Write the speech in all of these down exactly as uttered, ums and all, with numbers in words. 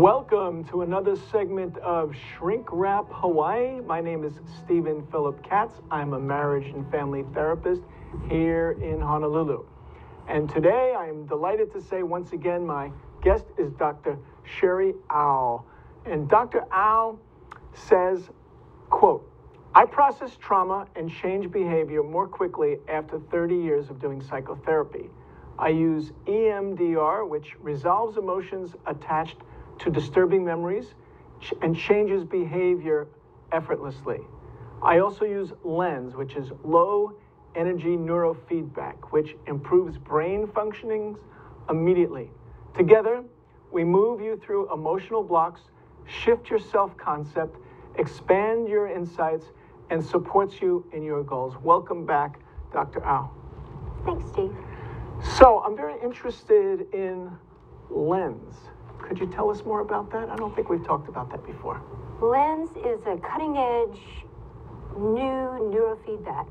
Welcome to another segment of Shrink Rap Hawaii. My name is Stephen Philip Katz. I'm a marriage and family therapist here in Honolulu. And today I'm delighted to say once again my guest is Doctor Shari Au. And Doctor Au says, quote, I process trauma and change behavior more quickly after thirty years of doing psychotherapy. I use E M D R, which resolves emotions attached to disturbing memories ch and changes behavior effortlessly. I also use LENS, which is Low Energy Neuro-feedback, which improves brain functionings immediately. Together, we move you through emotional blocks, shift your self-concept, expand your insights, and supports you in your goals. Welcome back, Doctor Au. Thanks, Steve. So, I'm very interested in LENS. Could you tell us more about that? I don't think we've talked about that before. LENS is a cutting-edge new neurofeedback.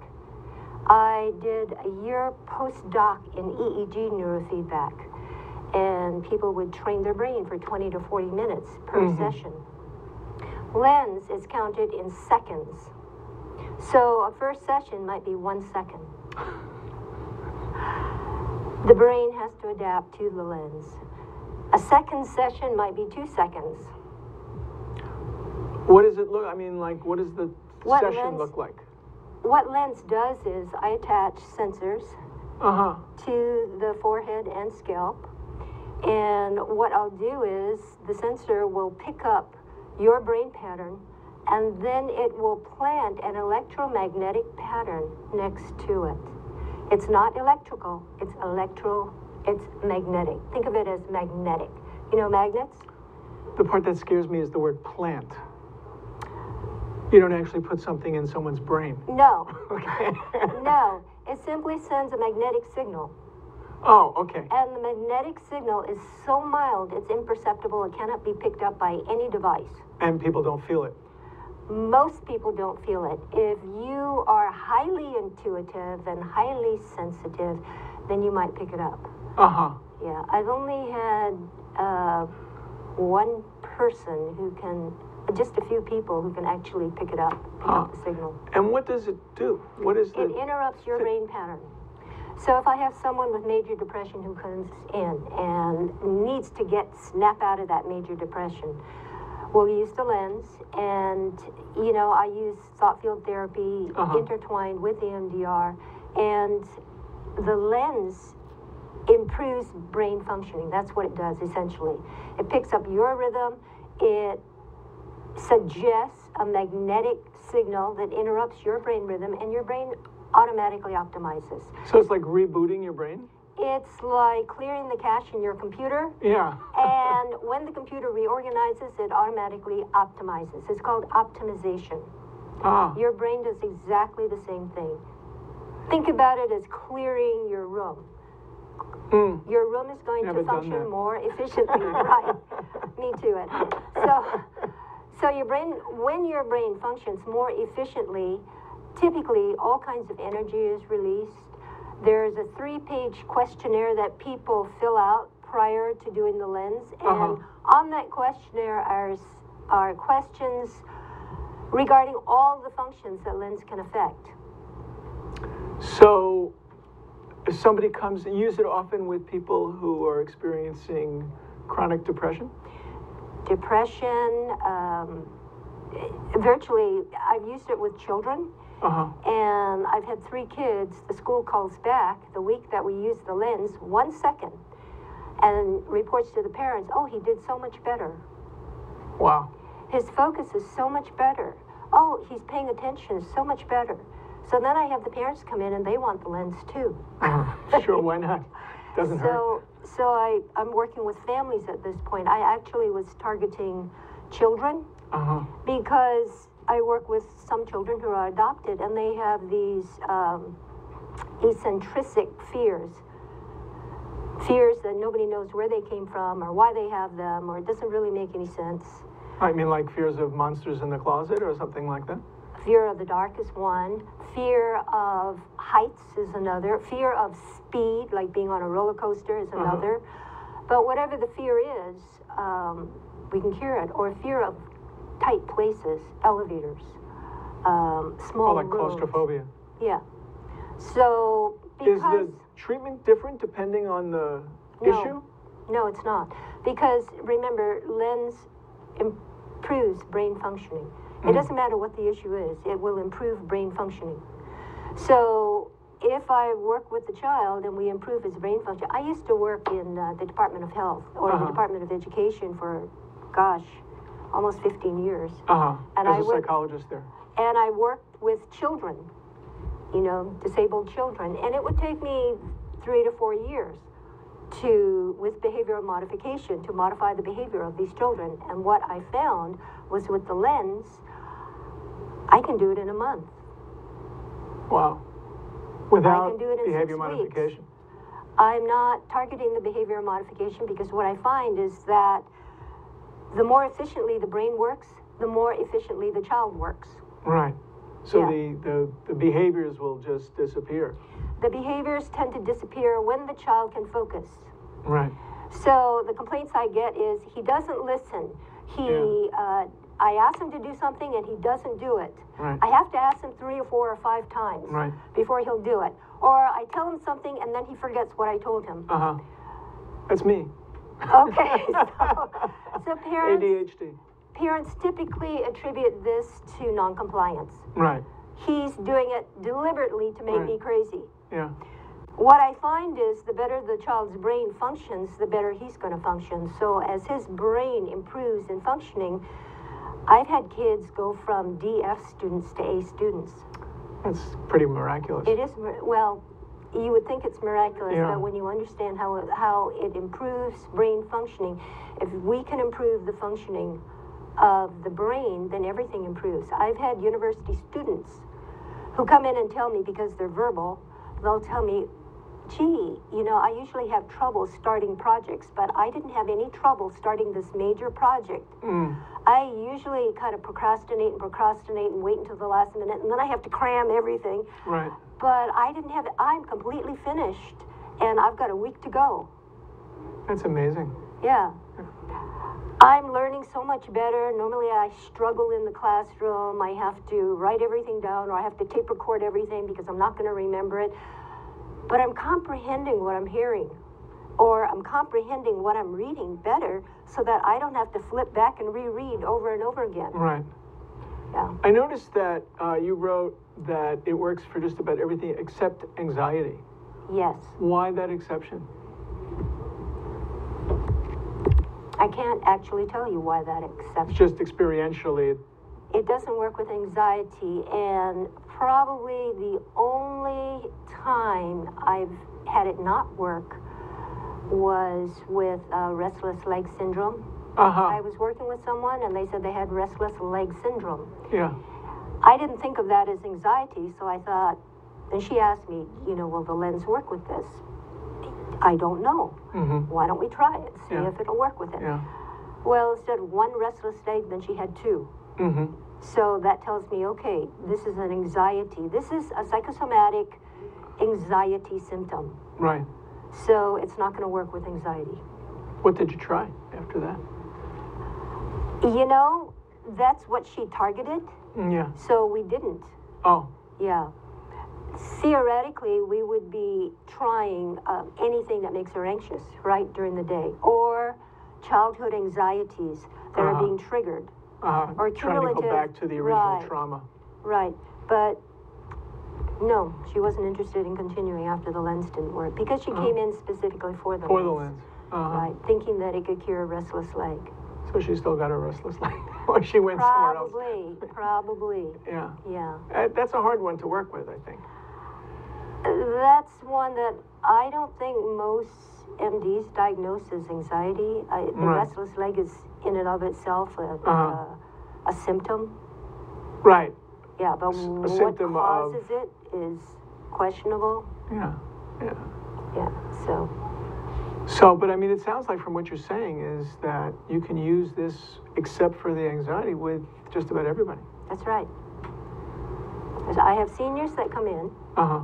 I did a year postdoc in E E G neurofeedback, and people would train their brain for twenty to forty minutes per mm-hmm. session. LENS is counted in seconds. So a first session might be one second. The brain has to adapt to the lens. A second session might be two seconds. What does it look, I mean, like, what does the what session lens, look like? What LENS does is I attach sensors uh-huh. to the forehead and scalp. And what I'll do is the sensor will pick up your brain pattern, and then it will plant an electromagnetic pattern next to it. It's not electrical, it's electro. It's magnetic. Think of it as magnetic. You know magnets? The part that scares me is the word plant. You don't actually put something in someone's brain. No. Okay. No. It simply sends a magnetic signal. Oh, okay. And the magnetic signal is so mild, it's imperceptible. It cannot be picked up by any device. And people don't feel it. Most people don't feel it. If you are highly intuitive and highly sensitive, then you might pick it up. Uh-huh. Yeah, I've only had uh, one person who can, just a few people who can actually pick it up, pick huh. up the signal. And what does it do? What is it? It interrupts your brain pattern. So if I have someone with major depression who comes in and needs to get snap out of that major depression, we'll use the LENS, and you know, I use thought field therapy uh-huh. intertwined with E M D R, and the LENS improves brain functioning. That's what it does, essentially. It picks up your rhythm. It suggests a magnetic signal that interrupts your brain rhythm, and your brain automatically optimizes. So it's like rebooting your brain? It's like clearing the cache in your computer. Yeah. And when the computer reorganizes, it automatically optimizes. It's called optimization. Ah. Your brain does exactly the same thing. Think about it as clearing your room. Mm. Your room is going Never to function more efficiently, right? Me too. Ed. So, so your brain, when your brain functions more efficiently, typically all kinds of energy is released. There's a three-page questionnaire that people fill out prior to doing the LENS, and uh-huh. on that questionnaire are are questions regarding all the functions that LENS can affect. So, if somebody comes and use it often with people who are experiencing chronic depression? Depression, um, virtually, I've used it with children. Uh-huh. And I've had three kids. The school calls back the week that we used the LENS, one second, and reports to the parents, oh, he did so much better. Wow. His focus is so much better. Oh, he's paying attention so much better. So then I have the parents come in, and they want the LENS, too. Uh, sure, why not? Doesn't so, hurt. So I, I'm working with families at this point. I actually was targeting children uh-huh. because I work with some children who are adopted, and they have these um, eccentric fears, fears that nobody knows where they came from or why they have them, or it doesn't really make any sense. I mean, like fears of monsters in the closet or something like that? Fear of the dark is one. Fear of heights is another. Fear of speed, like being on a roller coaster, is another. Uh-huh. But whatever the fear is, um, we can cure it, or fear of tight places, elevators, um, small oh, like rooms. Claustrophobia. Yeah. So because is the treatment different depending on the no, issue? No, it's not. Because remember, LENS improves brain functioning. Mm-hmm. It doesn't matter what the issue is, it will improve brain functioning. So if I work with the child and we improve his brain function, I used to work in uh, the Department of Health or uh-huh. the Department of Education for, gosh, almost fifteen years. Uh-huh. And As I a worked, psychologist there. And I worked with children, you know, disabled children. And it would take me three to four years to, with behavioral modification, to modify the behavior of these children. And what I found was with the LENS, I can do it in a month. Wow. Without behavior modification? I'm not targeting the behavior modification because what I find is that the more efficiently the brain works, the more efficiently the child works. Right. So yeah. the, the, the behaviors will just disappear. The behaviors tend to disappear when the child can focus. Right. So the complaints I get is he doesn't listen. He, yeah. uh, I ask him to do something and he doesn't do it. Right. I have to ask him three or four or five times right. before he'll do it. Or I tell him something and then he forgets what I told him. Uh-huh. That's me. Okay. so, so parents, A D H D. Parents typically attribute this to noncompliance. Right. He's doing it deliberately to make right. me crazy. Yeah. What I find is the better the child's brain functions, the better he's going to function. So as his brain improves in functioning, I've had kids go from D F students to A students. That's pretty miraculous. It is, well, you would think it's miraculous, yeah. but when you understand how it, how it improves brain functioning, if we can improve the functioning of the brain, then everything improves. I've had university students who come in and tell me, because they're verbal, they'll tell me, gee, you know, I usually have trouble starting projects, but I didn't have any trouble starting this major project. Mm. I usually kind of procrastinate and procrastinate and wait until the last minute, and then I have to cram everything. Right. But I didn't have it. I'm completely finished, and I've got a week to go. That's amazing. Yeah. I'm learning so much better. Normally I struggle in the classroom. I have to write everything down, or I have to tape record everything because I'm not going to remember it. But I'm comprehending what I'm hearing, or I'm comprehending what I'm reading better so that I don't have to flip back and reread over and over again. Right. Yeah. I noticed that uh, you wrote that it works for just about everything except anxiety. Yes. Why that exception? I can't actually tell you why that exception. Just experientially. It doesn't work with anxiety, and probably the only time I've had it not work was with uh, restless leg syndrome. Uh-huh. I was working with someone, and they said they had restless leg syndrome. Yeah. I didn't think of that as anxiety, so I thought, and she asked me, you know, will the LENS work with this? I don't know. Mm-hmm. Why don't we try it, see yeah. if it'll work with it? Yeah. Well, instead of one restless leg, then she had two. Mm-hmm. So that tells me, okay, this is an anxiety. This is a psychosomatic anxiety symptom. Right. So it's not going to work with anxiety. What did you try after that? You know, that's what she targeted. Yeah. So we didn't. Oh. Yeah. Theoretically, we would be trying uh, anything that makes her anxious, right, during the day, or childhood anxieties that uh-huh. are being triggered. Uh, or trying to go back to the original right, trauma. Right, but no, she wasn't interested in continuing after the LENS didn't work, because she uh, came in specifically for the for LENS. For the LENS. Uh-huh. Right, thinking that it could cure a restless leg. So she still got her restless leg, or she went probably, somewhere else. Probably, probably. Yeah. Yeah. Uh, that's a hard one to work with, I think. That's one that I don't think most M Ds diagnose as anxiety. I, the right. restless leg is in and of itself a, uh-huh. a, a symptom. Right. Yeah, but S what symptom causes of... it is questionable. Yeah, yeah. Yeah, so. So, but I mean, it sounds like from what you're saying is that you can use this, except for the anxiety, with just about everybody. That's right. I have seniors that come in. Uh-huh.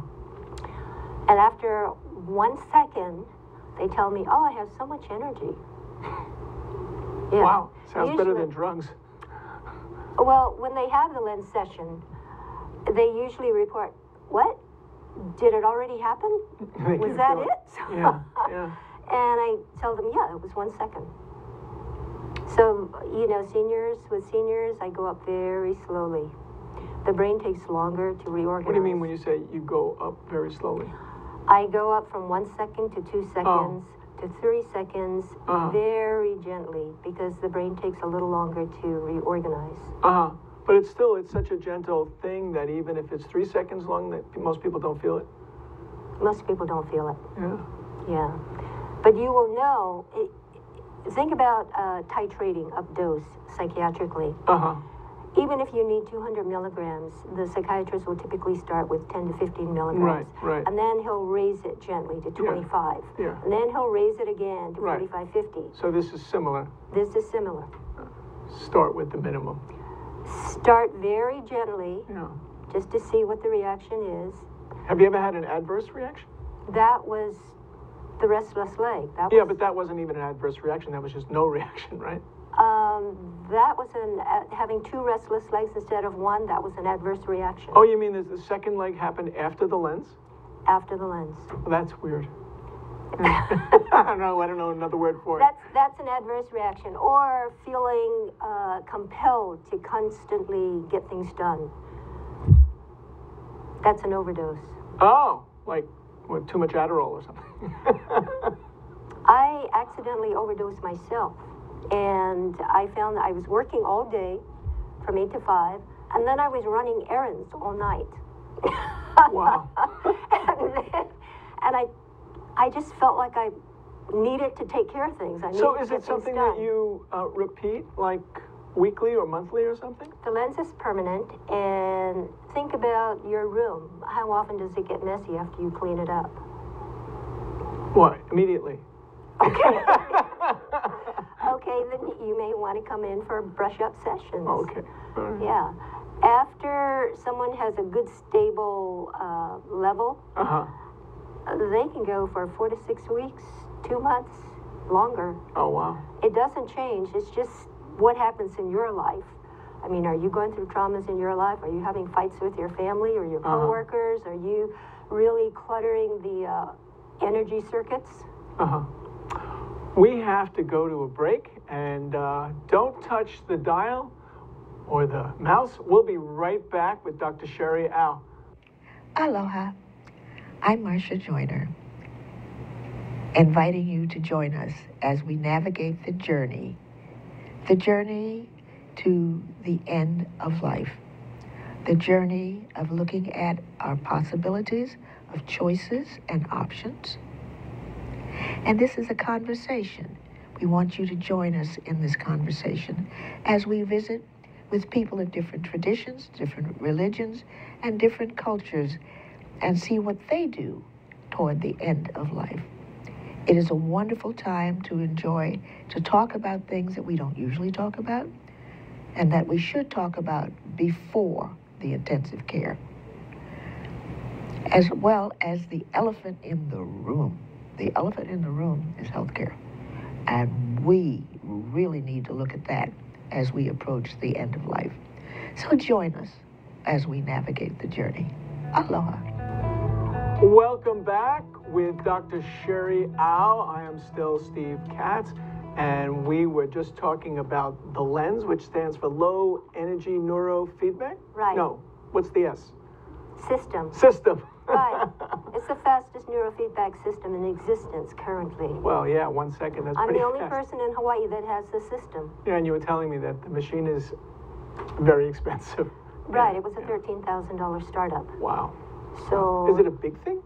And after one second, they tell me, oh, I have so much energy. Yeah. Wow, sounds usually, better than drugs. Well, when they have the lens session, they usually report, what? Did it already happen? Was that it? Yeah, yeah. And I tell them, yeah, it was one second. So, you know, seniors with seniors, I go up very slowly. The brain takes longer to reorganize. What do you mean when you say you go up very slowly? I go up from one second to two seconds oh. to three seconds uh-huh. very gently, because the brain takes a little longer to reorganize. Uh-huh. But it's still, it's such a gentle thing that even if it's three seconds long, that most people don't feel it. Most people don't feel it. Yeah. Yeah. But you will know, it, think about uh, titrating up dose psychiatrically. Uh-huh. Even if you need two hundred milligrams, the psychiatrist will typically start with ten to fifteen milligrams. Right, right. And then he'll raise it gently to twenty-five. Yeah. Yeah. And then he'll raise it again to right. forty-five, fifty. So this is similar. This is similar. Start with the minimum. Start very gently, yeah. just to see what the reaction is. Have you ever had an adverse reaction? That was the restless leg. That yeah, was, but that wasn't even an adverse reaction. That was just no reaction, right? Um, that was an, uh, having two restless legs instead of one. That was an adverse reaction. Oh, you mean the second leg happened after the lens? After the lens. Well, that's weird. I don't know. I don't know another word for it. That's that's an adverse reaction, or feeling uh, compelled to constantly get things done. That's an overdose. Oh, like what, too much Adderall or something. I accidentally overdosed myself, and I found that I was working all day, from eight to five, and then I was running errands all night. Wow. and, then, and I. I just felt like I needed to take care of things. I so is it something done. that you uh, repeat, like weekly or monthly or something? The lens is permanent, and think about your room. How often does it get messy after you clean it up? What? Immediately. Okay. Okay, then you may want to come in for brush-up sessions. Okay. Right. Yeah. After someone has a good, stable uh, level, uh-huh. they can go for four to six weeks, two months, longer. Oh, wow. It doesn't change. It's just what happens in your life. I mean, are you going through traumas in your life? Are you having fights with your family or your coworkers? Uh-huh. Are you really cluttering the uh, energy circuits? Uh-huh. We have to go to a break, and uh, don't touch the dial or the mouse. We'll be right back with Doctor Shari Au. Aloha. I'm Marcia Joyner, inviting you to join us as we navigate the journey, the journey to the end of life, the journey of looking at our possibilities of choices and options. And this is a conversation. We want you to join us in this conversation as we visit with people of different traditions, different religions, and different cultures, and see what they do toward the end of life. It is a wonderful time to enjoy, to talk about things that we don't usually talk about and that we should talk about before the intensive care, as well as the elephant in the room. The elephant in the room is healthcare, and we really need to look at that as we approach the end of life. So join us as we navigate the journey. Aloha. Welcome back with Doctor Shari Au. I am still Steve Katz, and we were just talking about the LENS, which stands for Low Energy Neuro-feedback? Right. No, what's the S? System. System. Right. It's the fastest neurofeedback system in existence currently. Well, yeah, one second, that's I'm pretty I'm the only fast. person in Hawaii that has the system. Yeah, and you were telling me that the machine is very expensive. Right, yeah, it was a thirteen thousand dollar startup. Wow. So is it a big thing?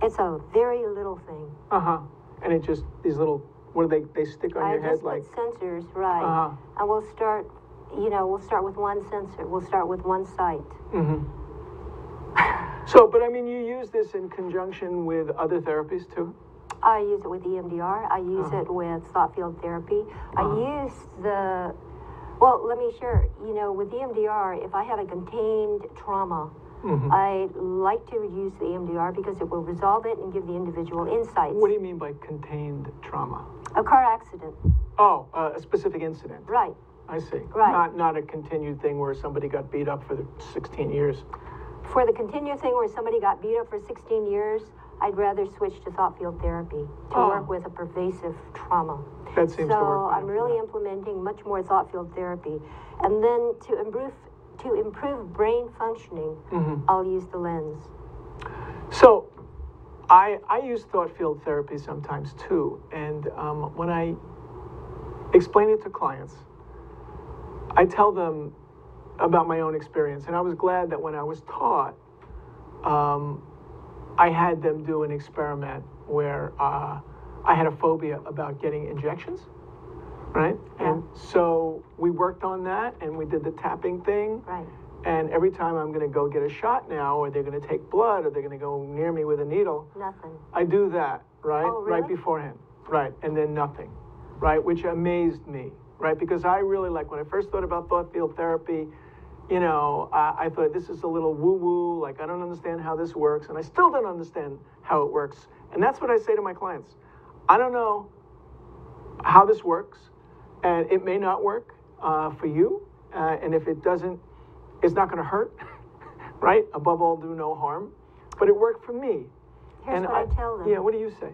It's a very little thing. Uh-huh. And it just, these little, what do they, they stick on I your head like? I just put sensors, right. Uh-huh. And we'll start, you know, we'll start with one sensor. We'll start with one site. Mm-hmm. So, but I mean, you use this in conjunction with other therapies too? I use it with E M D R. I use uh-huh. it with thought field therapy. Uh-huh. I use the, well, let me share, you know, with E M D R, if I have a contained trauma, mm-hmm. I like to use the E M D R because it will resolve it and give the individual insights. What do you mean by contained trauma? A car accident. Oh, uh, a specific incident. Right. I see. Right. Not, not a continued thing where somebody got beat up for sixteen years. For the continued thing where somebody got beat up for sixteen years, I'd rather switch to thought field therapy to oh. work with a pervasive trauma. That seems so to work. So I'm really implementing much more thought field therapy. And then to improve, to improve brain functioning, mm-hmm. I'll use the lens. So I, I use thought field therapy sometimes too. And um, when I explain it to clients, I tell them about my own experience. And I was glad that when I was taught, um, I had them do an experiment where uh, I had a phobia about getting injections, right? Yeah. And so we worked on that, and we did the tapping thing. Right. And every time I'm going to go get a shot now, or they're going to take blood, or they're going to go near me with a needle. Nothing. I do that, right? Oh, really? Right beforehand, right? And then nothing, right? Which amazed me, right? Because I really, like, when I first thought about thought field therapy, you know, uh, I thought this is a little woo-woo, like I don't understand how this works, and I still don't understand how it works. And that's what I say to my clients. I don't know how this works, and it may not work uh, for you, uh, and if it doesn't, it's not gonna hurt, right? Above all, do no harm. But it worked for me. Here's and what I, I tell them. Yeah, what do you say?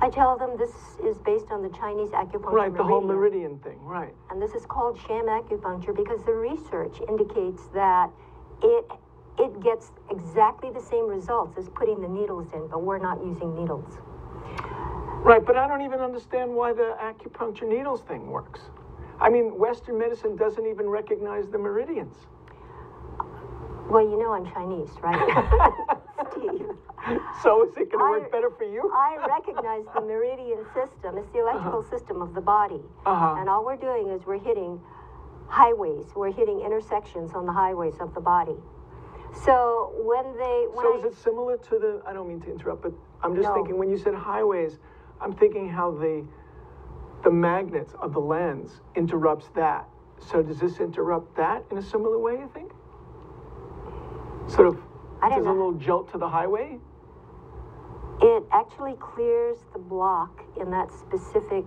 I tell them this is based on the Chinese acupuncture Right, the meridian. whole meridian thing, right. And this is called sham acupuncture because the research indicates that it, it gets exactly the same results as putting the needles in, but we're not using needles. Right, but I don't even understand why the acupuncture needles thing works. I mean, Western medicine doesn't even recognize the meridians. Well, you know I'm Chinese, right? Steve. So is it going to work better for you? I recognize the meridian system. It's the electrical uh-huh. system of the body. Uh-huh. And all we're doing is we're hitting highways. We're hitting intersections on the highways of the body. So when they... When so I, is it similar to the... I don't mean to interrupt, but I'm just no. thinking when you said highways, I'm thinking how the, the magnets of the lens interrupts that. So does this interrupt that in a similar way, you think? Sort of... I don't know. There's a little jolt to the highway? It actually clears the block in that specific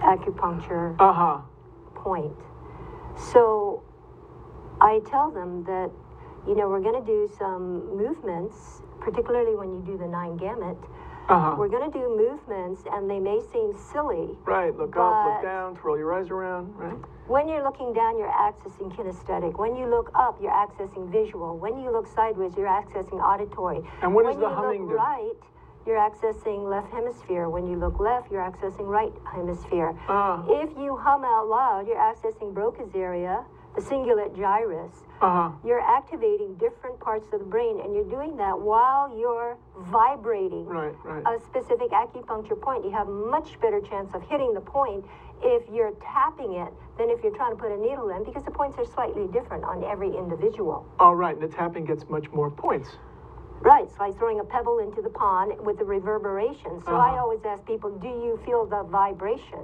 acupuncture uh-huh. point. So I tell them that, you know, we're going to do some movements, particularly when you do the nine gamut. Uh-huh. We're going to do movements, and they may seem silly. Right, look up, look down, twirl your eyes around, right? When you're looking down, you're accessing kinesthetic. When you look up, you're accessing visual. When you look sideways, you're accessing auditory. And what is the humming do? When you look right, you're accessing left hemisphere. When you look left, you're accessing right hemisphere. Uh-huh. If you hum out loud, you're accessing Broca's area, the cingulate gyrus. Uh-huh. You're activating different parts of the brain, and you're doing that while you're vibrating right, right. a specific acupuncture point. You have much better chance of hitting the point if you're tapping it than if you're trying to put a needle in, because the points are slightly different on every individual. All right, and the tapping gets much more points. Right, it's like throwing a pebble into the pond with the reverberation. So uh-huh. I always ask people, do you feel the vibration?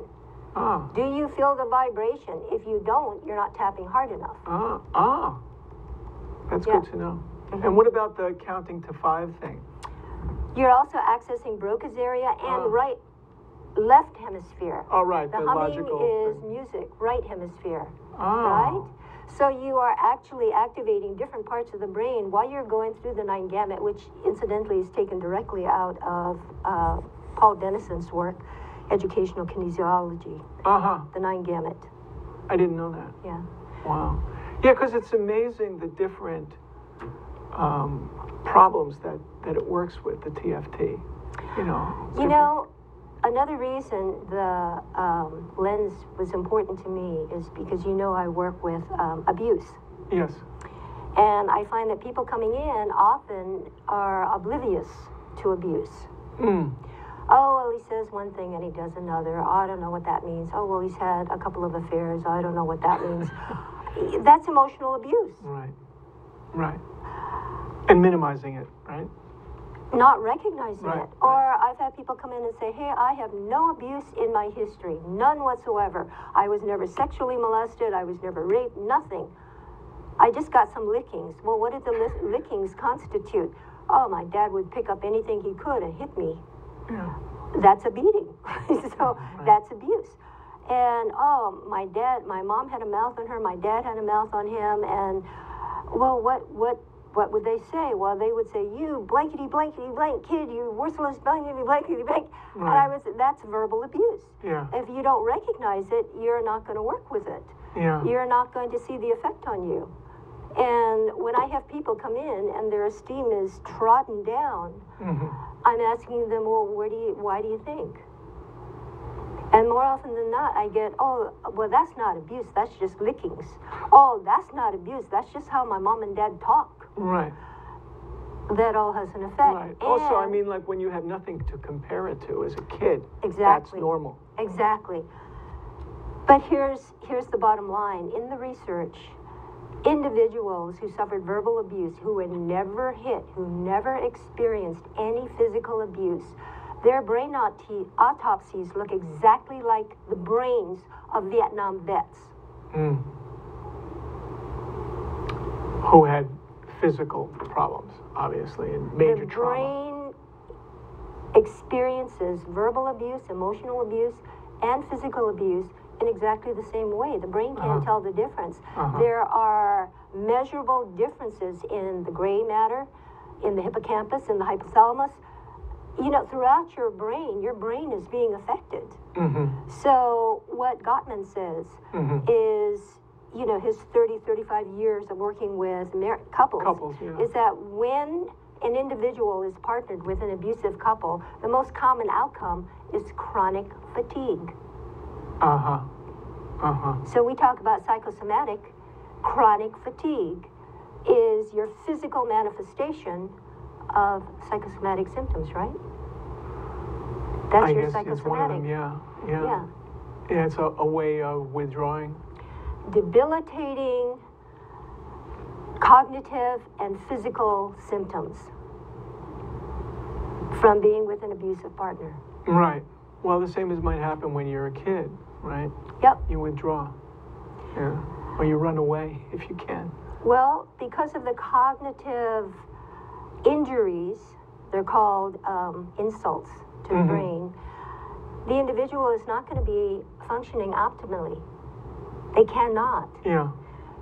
Ah. Do you feel the vibration? If you don't, you're not tapping hard enough. Ah, ah. That's yeah. good to know. Mm-hmm. And what about the counting to five thing? You're also accessing Broca's area and ah. right, left hemisphere. Oh, right, the, the humming is thing. music, right hemisphere, ah. right? So you are actually activating different parts of the brain while you're going through the nine gamut, which incidentally is taken directly out of uh, Paul Dennison's work. Educational kinesiology, uh-huh. the nine gamut. I didn't know that. Yeah. Wow. Yeah, because it's amazing the different um, problems that, that it works with, the T F T. You know, you know another reason the um, lens was important to me is because you know I work with um, abuse. Yes. And I find that people coming in often are oblivious to abuse. Mm. Oh, well, he says one thing and he does another. Oh, I don't know what that means. Oh, well, he's had a couple of affairs. Oh, I don't know what that means. That's emotional abuse. Right, right. And minimizing it, right? Not recognizing right. it. Or right. I've had people come in and say, hey, I have no abuse in my history, none whatsoever. I was never sexually molested. I was never raped, nothing. I just got some lickings. Well, what did the lickings constitute? Oh, my dad would pick up anything he could and hit me. Yeah. That's a beating. So right. That's abuse. And oh, my dad, my mom had a mouth on her, my dad had a mouth on him, and well, what, what, what would they say? Well, they would say, you blankety blankety blank kid, you worthless blankety blankety blank. Right. And I would say, that's verbal abuse. Yeah. If you don't recognize it, you're not going to work with it. Yeah. You're not going to see the effect on you. And when I have people come in and their esteem is trodden down, mm-hmm. I'm asking them, well, where do you, why do you think? And more often than not, I get, oh, well, that's not abuse, that's just lickings. Oh, that's not abuse, that's just how my mom and dad talk. Right. That all has an effect. Right. Also, I mean, like when you have nothing to compare it to as a kid, exactly. That's normal. Exactly. But here's, here's the bottom line. In the research, individuals who suffered verbal abuse, who were never hit, who never experienced any physical abuse, their brain autopsies look exactly like the brains of Vietnam vets. Mm. Who had physical problems, obviously, and major trauma. The brain experiences verbal abuse, emotional abuse, and physical abuse in exactly the same way. The brain can't uh-huh. tell the difference. Uh-huh. There are measurable differences in the gray matter, in the hippocampus, in the hypothalamus. You know, throughout your brain, your brain is being affected. Mm-hmm. So what Gottman says mm-hmm. is, you know, his thirty, thirty-five years of working with couples, couples yeah. is that when an individual is partnered with an abusive couple, the most common outcome is chronic fatigue. Uh-huh, uh-huh. So we talk about psychosomatic. Chronic fatigue is your physical manifestation of psychosomatic symptoms, right? That's I your guess psychosomatic. It's one of them, yeah, yeah. Yeah, yeah it's a, a way of withdrawing. Debilitating cognitive and physical symptoms from being with an abusive partner. Right. Well, the same as might happen when you're a kid, right? Yep. You withdraw, yeah, or you run away if you can. Well, because of the cognitive injuries, they're called um, insults to mm-hmm. the brain, the individual is not going to be functioning optimally. They cannot. Yeah.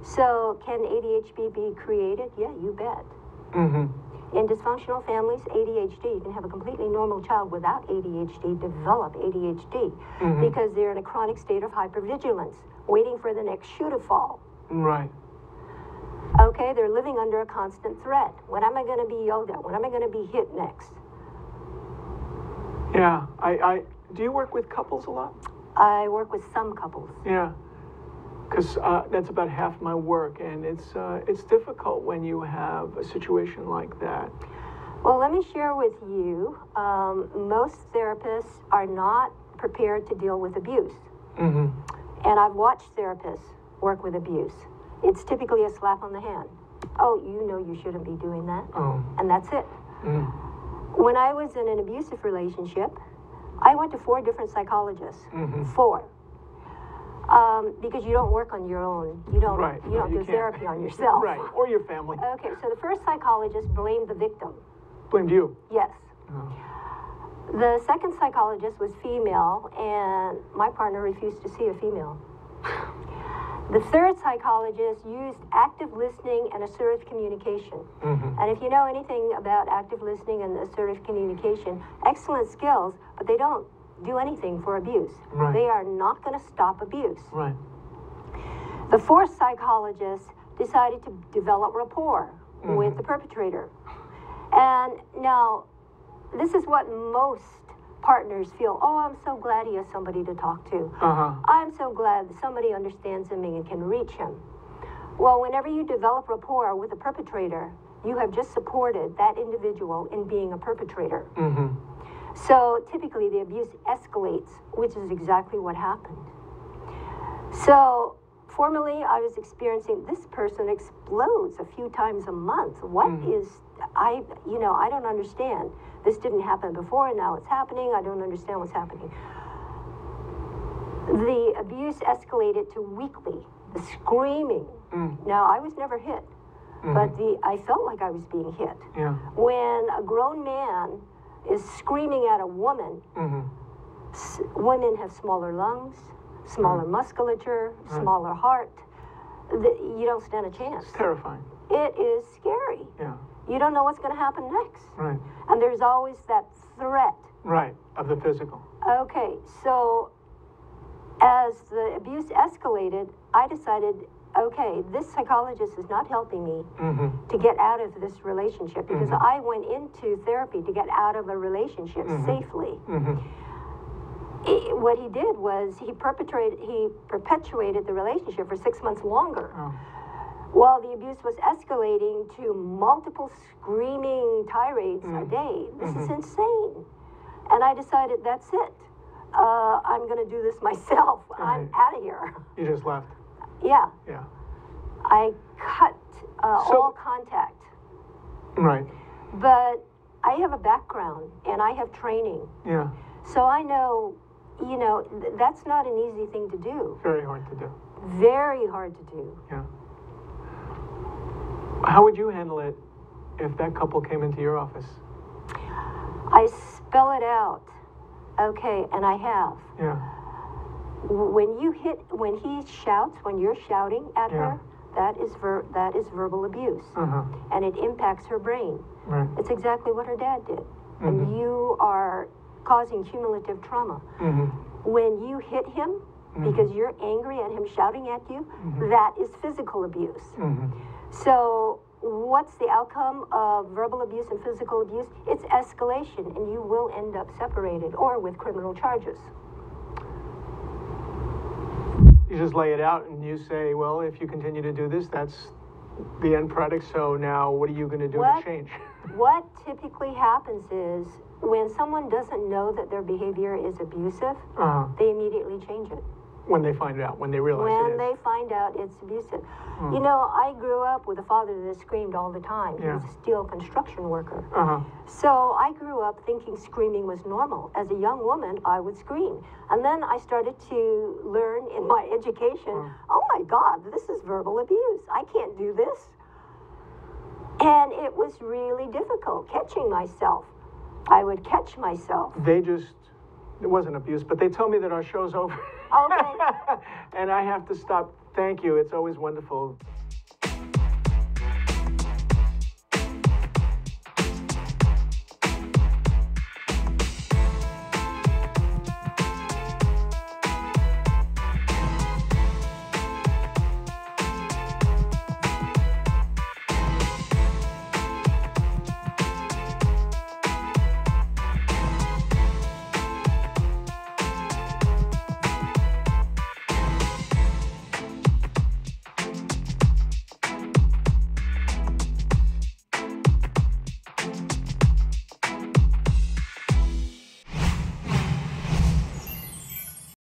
So can A D H D be created? Yeah, you bet. Mm-hmm. In dysfunctional families, A D H D, you can have a completely normal child without A D H D develop A D H D mm-hmm. because they're in a chronic state of hypervigilance, waiting for the next shoe to fall. Right. Okay, they're living under a constant threat. When am I going to be yelled at? When am I going to be hit next? Yeah, I, I, do you work with couples a lot? I work with some couples. Yeah, because uh, that's about half my work, and it's uh, it's difficult when you have a situation like that. Well, let me share with you, um, most therapists are not prepared to deal with abuse. Mm-hmm. And I've watched therapists work with abuse. It's typically a slap on the hand. Oh, you know you shouldn't be doing that. Oh. And that's it. Mm. When I was in an abusive relationship, I went to four different psychologists, mm-hmm. four. Um, because you don't work on your own. You don't, right. you don't no, you do can't. Therapy on yourself. Right, or your family. Okay, so the first psychologist blamed the victim. Blamed you? Yes. Oh. The second psychologist was female, and my partner refused to see a female. The third psychologist used active listening and assertive communication. Mm-hmm. And if you know anything about active listening and assertive communication, excellent skills, but they don't do anything for abuse. Right. They are not going to stop abuse. Right. The fourth psychologist decided to develop rapport mm-hmm. with the perpetrator. And now, this is what most partners feel, oh, I'm so glad he has somebody to talk to. Uh-huh. I'm so glad that somebody understands him and can reach him. Well, whenever you develop rapport with a perpetrator, you have just supported that individual in being a perpetrator. Mm-hmm. So typically the abuse escalates, which is exactly what happened. So formerly I was experiencing this person explodes a few times a month. What mm-hmm. is, I, you know, I don't understand. This didn't happen before, and now it's happening. I don't understand what's happening. The abuse escalated to weekly, the screaming. Mm. Now, I was never hit, mm-hmm. but the I felt like I was being hit. Yeah. When a grown man is screaming at a woman, mm-hmm. s women have smaller lungs, smaller mm-hmm. musculature, mm-hmm. smaller heart. The, you don't stand a chance. It's terrifying. It is scary. Yeah. You don't know what's going to happen next. Right. And there's always that threat. Right, of the physical. Okay, so as the abuse escalated, I decided, okay, this psychologist is not helping me mm-hmm. to get out of this relationship, because mm-hmm. I went into therapy to get out of a relationship mm-hmm. safely. Mm-hmm. It, what he did was he perpetrated, he perpetuated the relationship for six months longer. Oh. While the abuse was escalating to multiple screaming tirades mm-hmm. a day. This mm-hmm. is insane. And I decided, that's it. Uh, I'm going to do this myself. Okay. I'm out of here. You just left. Yeah. Yeah. I cut uh, so, all contact. Right. But I have a background, and I have training. Yeah. So I know, you know, th that's not an easy thing to do. Very hard to do. Very hard to do. Yeah. How would you handle it if that couple came into your office? I spell it out. Okay, and I have. Yeah. When you hit, when he shouts, when you're shouting at yeah. her, that is ver that is verbal abuse, uh-huh. and it impacts her brain. Right. It's exactly what her dad did, mm-hmm. and you are causing cumulative trauma. Mm-hmm. When you hit him mm-hmm. because you're angry at him shouting at you, mm-hmm. that is physical abuse. Mm-hmm. So what's the outcome of verbal abuse and physical abuse? It's escalation, and you will end up separated or with criminal charges. You just lay it out and you say, well, if you continue to do this, that's the end product, so now what are you going to do what, to change? What typically happens is when someone doesn't know that their behavior is abusive, uh-huh. they immediately change it. When they find out, when they realize when it is. When they find out it's abusive. Mm. You know, I grew up with a father that screamed all the time. Yeah. He was a steel construction worker. Uh-huh. So I grew up thinking screaming was normal. As a young woman, I would scream. And then I started to learn in my education, mm. oh my God, this is verbal abuse. I can't do this. And it was really difficult catching myself. I would catch myself. They just... It wasn't abuse, but they tell me that our show's over. Okay. And I have to stop. Thank you. It's always wonderful.